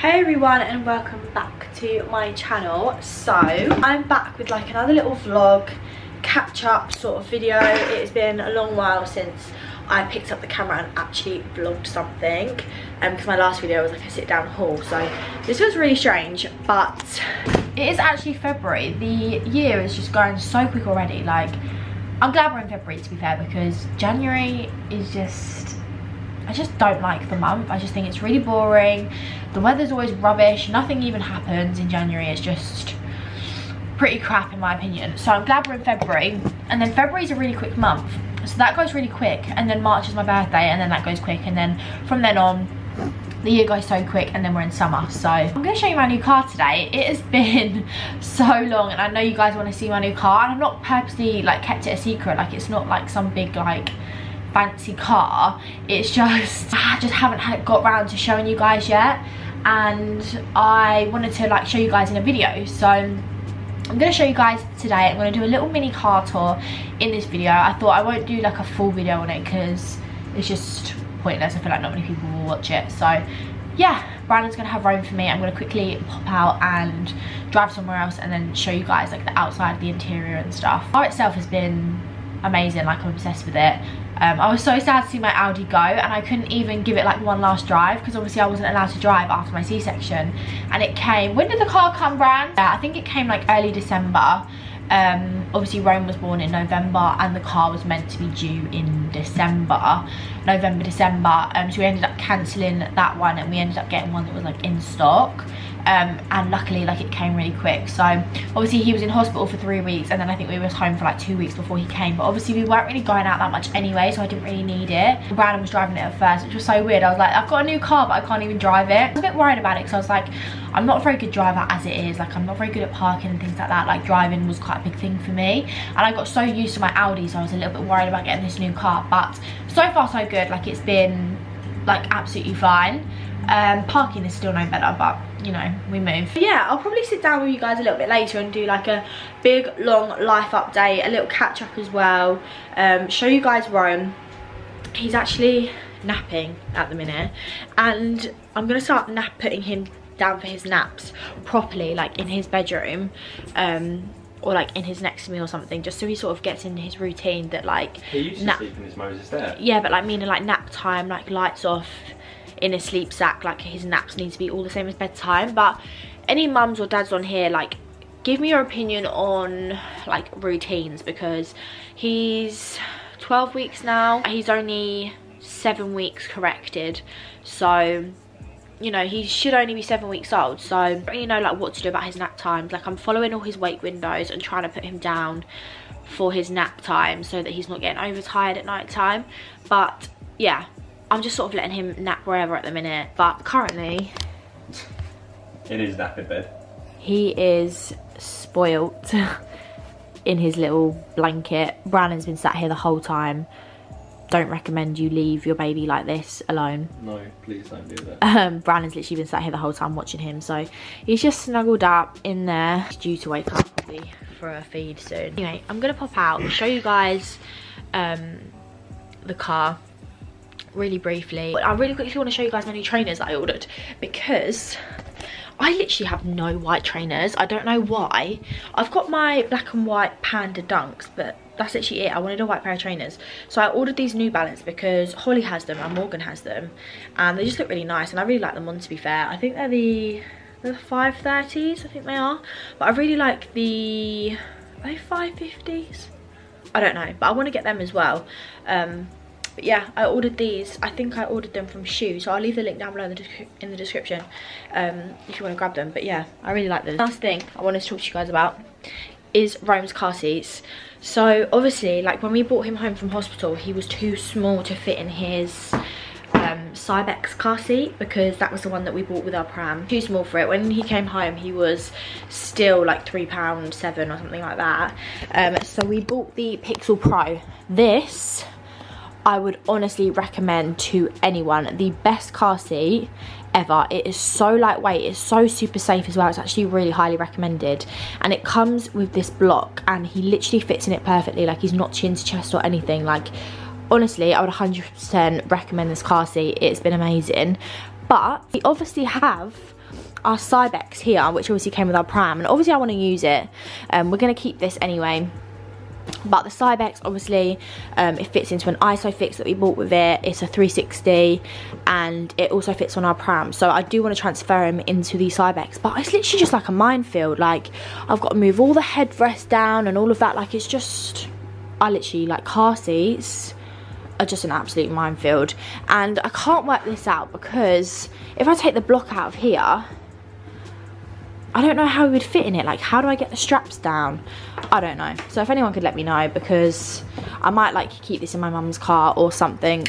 Hey everyone, and welcome back to my channel. So I'm back with like another little vlog catch up sort of video. It has been a long while since I picked up the camera and actually vlogged something, because my last video was like a sit down haul, so this was really strange. But it is actually February. The year is just going so quick already. Like, I'm glad we're in February, to be fair, because January is just, I just don't like the month. I just think it's really boring. The weather's always rubbish. Nothing even happens in January. It's just pretty crap, in my opinion. So I'm glad we're in February. And then February's a really quick month, so that goes really quick. And then March is my birthday, and then that goes quick. And then from then on, the year goes so quick, and then we're in summer. So I'm going to show you my new car today. It has been so long, and I know you guys want to see my new car, and I've not purposely like kept it a secret. Like, it's not like some big like fancy car. It's just, I just haven't got round to showing you guys yet, and I wanted to like show you guys in a video. So I'm going to show you guys today. I'm going to do a little mini car tour in this video. I thought I won't do like a full video on it because it's just pointless. I feel like not many people will watch it. So yeah, Brandon's going to have room for me. I'm going to quickly pop out and drive somewhere else and then show you guys like the outside, the interior and stuff. The car itself has been amazing. Like, I'm obsessed with it. I was so sad to see my Audi go, and I couldn't even give it like one last drive because obviously I wasn't allowed to drive after my C-section. And it came, when did the car come, Brand? Yeah, I think it came like early December. Obviously Rome was born in November, and the car was meant to be due in November, December. So we ended up cancelling that one, and we ended up getting one that was like in stock. And luckily like it came really quick. So obviously he was in hospital for 3 weeks, and then I think we were home for like 2 weeks before he came. But obviously we weren't really going out that much anyway, so I didn't really need it. Brandon was driving it at first, which was so weird. I was like, I've got a new car but I can't even drive it. I was a bit worried about it because I was like, I'm not a very good driver as it is. Like, I'm not very good at parking and things like that. Like, driving was quite a big thing for me, and I got so used to my Audi, so I was a little bit worried about getting this new car. But so far so good. Like, it's been like absolutely fine. Parking is still no better, but you know, we move. But yeah, I'll probably sit down with you guys a little bit later and do like a big long life update, a little catch up as well. Show you guys Rome. He's actually napping at the minute, and I'm gonna start putting him down for his naps properly, like in his bedroom, or like in his next to me or something, just so he sort of gets in his routine that like he used to sleep in his Moses there. Yeah, but like meaning like nap time, like lights off, in a sleep sack. Like, his naps need to be all the same as bedtime. But any mums or dads on here, like, give me your opinion on like routines, because he's 12 weeks now. He's only 7 weeks corrected, so you know, he should only be 7 weeks old. So I don't really know like what to do about his nap times. Like, I'm following all his wake windows and trying to put him down for his nap time so that he's not getting overtired at night time. But yeah, I'm just sort of letting him nap wherever at the minute. But currently, in his napping bed, he is spoilt in his little blanket. Brandon's been sat here the whole time. Don't recommend you leave your baby like this alone. No, please don't do that. Brandon's literally been sat here the whole time watching him, so he's just snuggled up in there. He's due to wake up probably for a feed soon. Anyway, I'm gonna pop out and show you guys the car really briefly. I really quickly want to show you guys my new trainers that I ordered, because I literally have no white trainers. I don't know why. I've got my black and white Panda Dunks, but that's literally it. I wanted a white pair of trainers, so I ordered these New Balance because Holly has them and Morgan has them, and they just look really nice, and I really like them on, to be fair. I think they're the 530s, I think they are, but I really like the, are they 550s? I don't know, but I want to get them as well. But yeah, I ordered these. I think I ordered them from Shew, so I'll leave the link down below in the description if you want to grab them. But yeah, I really like them. Last thing I wanted to talk to you guys about is Rome's car seats. So obviously, like, when we brought him home from hospital, he was too small to fit in his Cybex car seat, because that was the one that we bought with our pram. Too small for it. When he came home, he was still like £3.07 or something like that. So we bought the Pixel Pro. This, I would honestly recommend to anyone. The best car seat ever. It is so lightweight. It's so super safe as well. It's actually really highly recommended, and it comes with this block, and he literally fits in it perfectly. Like, he's not chin to chest or anything. Like, honestly, I would 100% recommend this car seat. It's been amazing. But we obviously have our Cybex here, which obviously came with our pram, and obviously I want to use it. We're going to keep this anyway. But the Cybex, obviously, it fits into an ISO fix that we bought with it. It's a 360, and it also fits on our pram. So I do want to transfer him into the Cybex, but it's literally just like a minefield. Like, I've got to move all the headrest down and all of that. Like, it's just, I literally, like, car seats are just an absolute minefield. And I can't work this out, because if I take the block out of here, I don't know how we would fit in it. Like, how do I get the straps down? I don't know. So if anyone could let me know, because I might like keep this in my mum's car or something,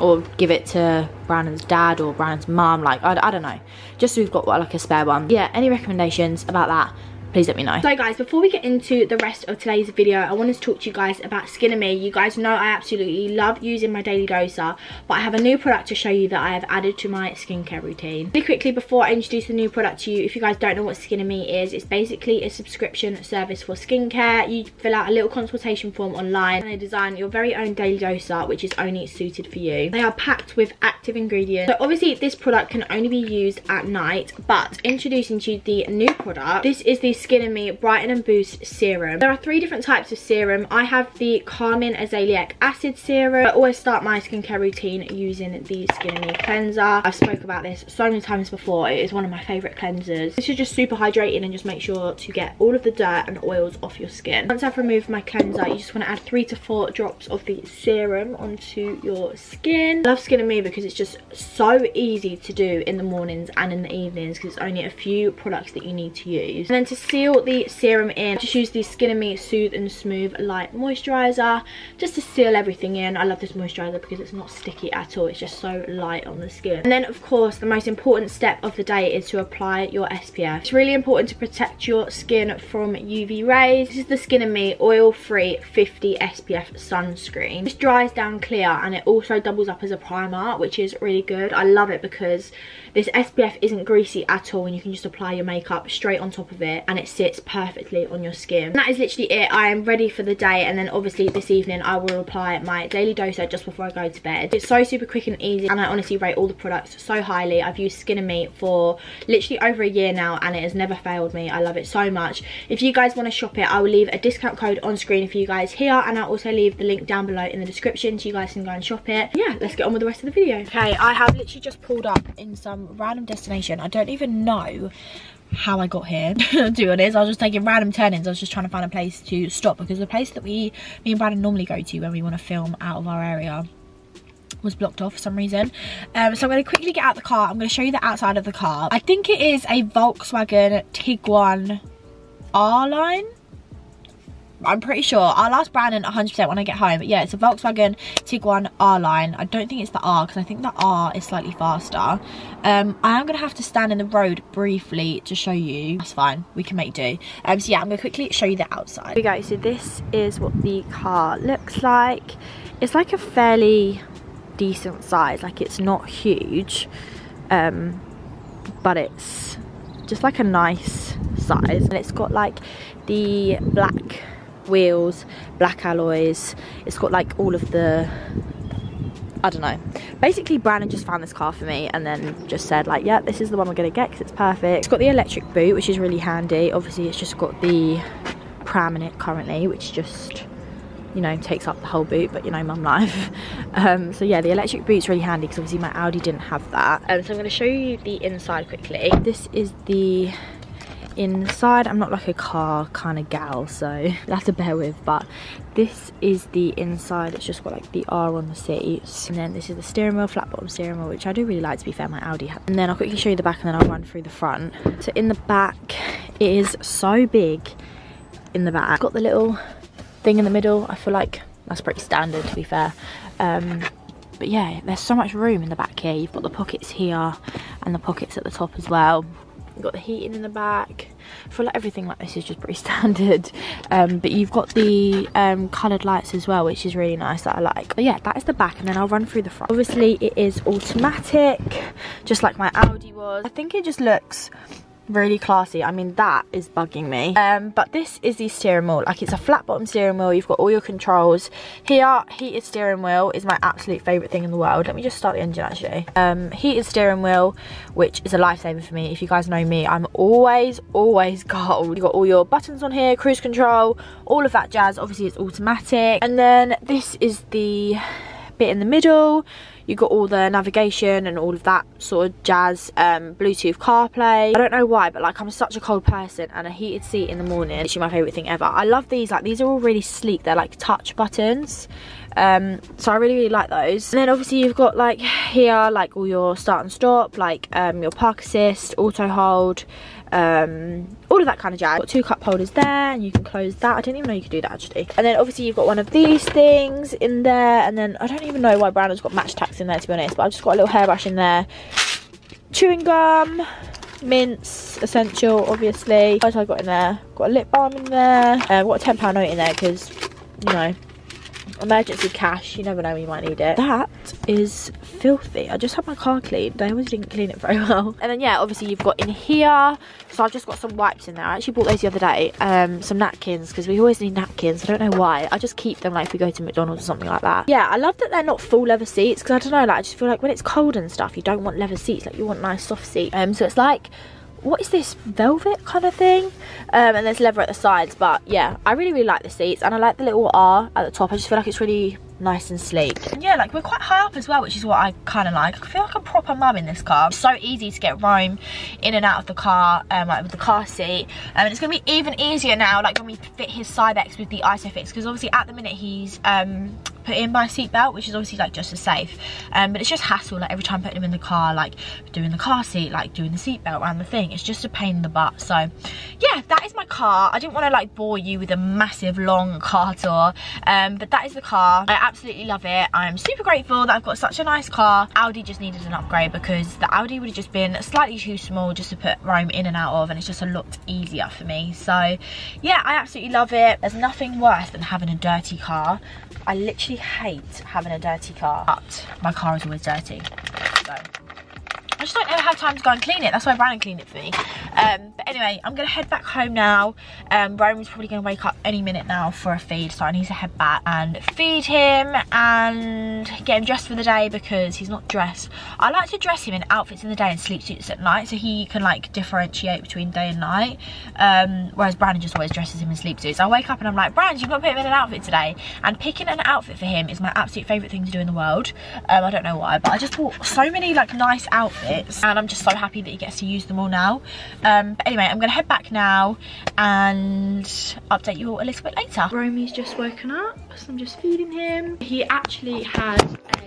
or give it to Brandon's dad or Brandon's mum. Like, I don't know, just so we've got like a spare one. Yeah, any recommendations about that, please let me know. So guys, before we get into the rest of today's video, I wanted to talk to you guys about Skin and Me. You guys know I absolutely love using my daily doser, but I have a new product to show you that I have added to my skincare routine. Really quickly, before I introduce the new product to you, if you guys don't know what Skin and Me is, it's basically a subscription service for skincare. You fill out a little consultation form online, and they design your very own daily doser, which is only suited for you. They are packed with active ingredients. So obviously this product can only be used at night, but introducing to you the new product, this is the Skin and Me Brighten and Boost Serum. There are three different types of serum. I have the Carmine Azelaic Acid Serum. I always start my skincare routine using the Skin and Me cleanser. I've spoke about this so many times before. It is one of my favourite cleansers. This is just super hydrating and just make sure to get all of the dirt and oils off your skin. Once I've removed my cleanser, you just want to add 3 to 4 drops of the serum onto your skin. I love Skin and Me because it's just so easy to do in the mornings and in the evenings, because it's only a few products that you need to use. And then to seal the serum in, just use the Skin and Me Soothe and Smooth Light Moisturizer just to seal everything in. I love this moisturizer because it's not sticky at all, it's just so light on the skin. And then of course the most important step of the day is to apply your SPF. It's really important to protect your skin from UV rays. This is the Skin and Me Oil Free 50 SPF sunscreen. This dries down clear, and it also doubles up as a primer, which is really good. I love it because this SPF isn't greasy at all, and you can just apply your makeup straight on top of it, and it sits perfectly on your skin. And that is literally it. I am ready for the day, and then obviously this evening I will apply my daily doser just before I go to bed. It's so super quick and easy, and I honestly rate all the products so highly. I've used Skin and Me for literally over a year now, and it has never failed me. I love it so much. If you guys want to shop it, I will leave a discount code on screen for you guys here, and I'll also leave the link down below in the description so you guys can go and shop it. Yeah, let's get on with the rest of the video. Okay, I have literally just pulled up in some random destination. I don't even know how I got here to be honest. I was just taking random turn-ins. I was just trying to find a place to stop, because the place that me and Brandon normally go to when we want to film out of our area was blocked off for some reason. So I'm going to quickly get out the car. I'm going to show you the outside of the car. I think it is a Volkswagen Tiguan R-Line, I'm pretty sure. I'll ask Brandon 100% when I get home. But yeah, it's a Volkswagen Tiguan R-Line. I don't think it's the R, because I think the R is slightly faster. I am going to have to stand in the road briefly to show you. That's fine, we can make do. So yeah, I'm going to quickly show you the outside. Here we go, so this is what the car looks like. It's like a fairly decent size, like it's not huge. But it's just like a nice size. And it's got like the black wheels, black alloys. It's got like all of the, I don't know. Basically Brandon just found this car for me, and then just said like, yeah, this is the one we're gonna get because it's perfect. It's got the electric boot, which is really handy. Obviously it's just got the pram in it currently, which just, you know, takes up the whole boot, but you know, mum life. So yeah, the electric boot's really handy because obviously my Audi didn't have that. So I'm gonna show you the inside quickly. This is the inside. I'm not like a car kind of gal, so you'll have to bear with, but this is the inside. It's just got like the R on the seats, and then this is the steering wheel, flat bottom steering wheel, which I do really like, to be fair, my Audi had. And then I'll quickly show you the back, and then I'll run through the front. So in the back, it is so big in the back. It's got the little thing in the middle. I feel like that's pretty standard, to be fair. But yeah, there's so much room in the back here. You've got the pockets here and the pockets at the top as well. You've got the heating in the back. I feel like everything like this is just pretty standard. But you've got the coloured lights as well, which is really nice, that I like. But yeah, that is the back, and then I'll run through the front. Obviously it is automatic, just like my Audi was. I think it just looks really classy. I mean, that is bugging me. But this is the steering wheel. Like, it's a flat bottom steering wheel. You've got all your controls here. Heated steering wheel is my absolute favorite thing in the world. Let me just start the engine actually. Heated steering wheel, which is a lifesaver for me. If you guys know me, I'm always cold. You've got all your buttons on here, cruise control, all of that jazz. Obviously it's automatic. And then this is the bit in the middle. You got all the navigation and all of that sort of jazz, Bluetooth CarPlay. I don't know why, but like, I'm such a cold person, and a heated seat in the morning, it's my favorite thing ever. I love these. Like, these are all really sleek. They're like touch buttons. So I really like those. And then obviously you've got like here, like all your start and stop, like your park assist, auto hold, all of that kind of jazz. Got two cup holders there, and you can close that. I didn't even know you could do that actually. And then obviously you've got one of these things in there, and then I don't even know why Brandon's got match tacks in there, to be honest, but I've just got a little hairbrush in there, chewing gum, mints, essential obviously. What else I got in there? Got a lip balm in there. I've got a £10 note in there because, you know, emergency cash, you never know, you might need it. That is filthy. I just had my car cleaned. They always didn't clean it very well. And then yeah, obviously you've got in here, so I've just got some wipes in there. I actually bought those the other day, some napkins, because we always need napkins. I don't know why, I just keep them like if we go to McDonald's or something like that. Yeah, I love that they're not full leather seats, because I don't know, like I just feel like when it's cold and stuff, you don't want leather seats, like you want nice soft seats. So it's like, what is this, velvet kind of thing? And there's leather at the sides. But yeah, I really like the seats, and I like the little R at the top. I just feel like it's really nice and sleek. And yeah, like we're quite high up as well, which is what I kind of like. I feel like a proper mum in this car. It's so easy to get roam in and out of the car, like with the car seat. And it's gonna be even easier now, like when we fit his Cybex with the ISOFIX, because obviously at the minute he's put in my seatbelt, which is obviously like just as safe, but it's just hassle, like every time putting him in the car, like doing the car seat, like doing the seatbelt around the thing, it's just a pain in the butt. So yeah, that is my car. I didn't want to like bore you with a massive long car tour, but that is the car. I absolutely love it. I'm super grateful that I've got such a nice car. Audi just needed an upgrade, because the Audi would have just been slightly too small just to put Rome in and out of, and it's just a lot easier for me. So yeah, I absolutely love it. There's nothing worse than having a dirty car. I literally hate having a dirty car, but my car is always dirty, so I just don't ever have time to go and clean it. That's why Brandon cleaned it for me. But anyway, I'm gonna head back home now. Rome's probably gonna wake up any minute now for a feed, so I need to head back and feed him and get him dressed for the day, because he's not dressed. I like to dress him in outfits in the day and sleep suits at night, so he can like differentiate between day and night. Whereas Brandon just always dresses him in sleep suits. I wake up and I'm like, Brandon, you've not put him in an outfit today. And picking an outfit for him is my absolute favourite thing to do in the world. I don't know why, but I just bought so many like nice outfits, and I'm just so happy that he gets to use them all now. But anyway, I'm gonna head back now and update you all a little bit later. Romy's just woken up, so I'm just feeding him. He actually had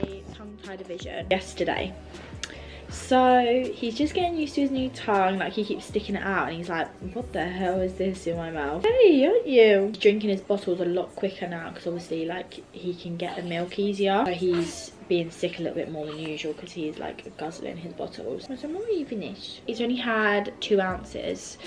a tongue-tie division yesterday, so he's just getting used to his new tongue. Like, he keeps sticking it out and he's like, what the hell is this in my mouth? Hey, aren't you? He's drinking his bottles a lot quicker now, because obviously like he can get the milk easier, so he's being sick a little bit more than usual, because he's like guzzling his bottles. So I'm already finished. He's only had 2 ounces.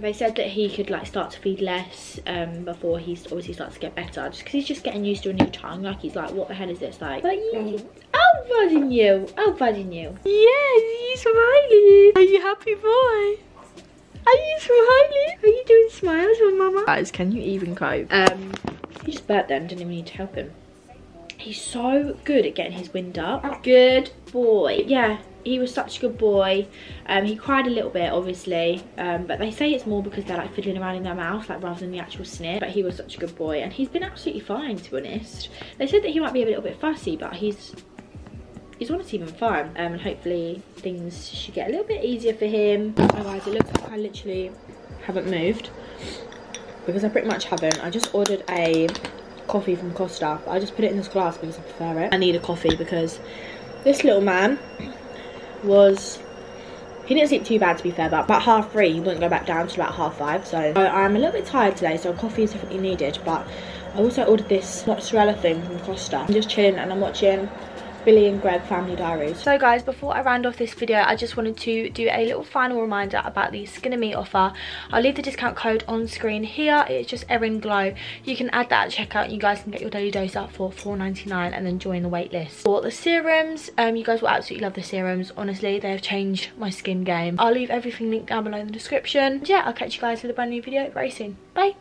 They said that he could like start to feed less before he obviously starts to get better, just because he's just getting used to a new tongue. Like, he's like, what the hell is this? Like, but you, I'm buzzing you, I'm buzzing you. Yes, are you smiling? Are you happy, boy? Are you smiling? Are you doing smiles with mama? Guys, can you even cope? He just burped then, didn't even need to help him. He's so good at getting his wind up. Good boy. Yeah, he was such a good boy. He cried a little bit, obviously. But they say it's more because they're like fiddling around in their mouth, like rather than the actual snip. But he was such a good boy, and he's been absolutely fine, to be honest. They said that he might be a little bit fussy, but he's honestly been fine. And hopefully things should get a little bit easier for him. Oh guys, it looks like I literally haven't moved, because I pretty much haven't. I just ordered a coffee from Costa. I just put it in this glass because I prefer it. I need a coffee because this little man was, he didn't sleep too bad to be fair, but about 3:30 he wouldn't go back down till about 5:30, so I'm a little bit tired today, so coffee is definitely needed. But I also ordered this mozzarella thing from Costa. I'm just chilling and I'm watching Billy and Greg Family Diaries. So guys, before I round off this video, I just wanted to do a little final reminder about the Skin and Me offer. I'll leave the discount code on screen here. It's just ERINGLOW. You can add that at checkout. You guys can get your daily dose up for £4.99 and then join the wait list. For the serums, you guys will absolutely love the serums. Honestly, they have changed my skin game. I'll leave everything linked down below in the description. And yeah, I'll catch you guys with a brand new video very soon. Bye.